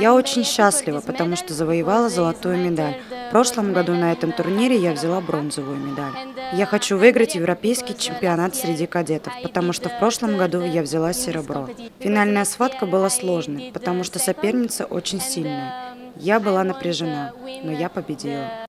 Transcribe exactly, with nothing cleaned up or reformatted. Я очень счастлива, потому что завоевала золотую медаль. В прошлом году на этом турнире я взяла бронзовую медаль. Я хочу выиграть европейский чемпионат среди кадетов, потому что в прошлом году я взяла серебро. Финальная схватка была сложной, потому что соперница очень сильная. Я была напряжена, но я победила.